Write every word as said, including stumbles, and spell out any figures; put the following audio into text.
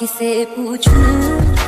किसे पूछूं।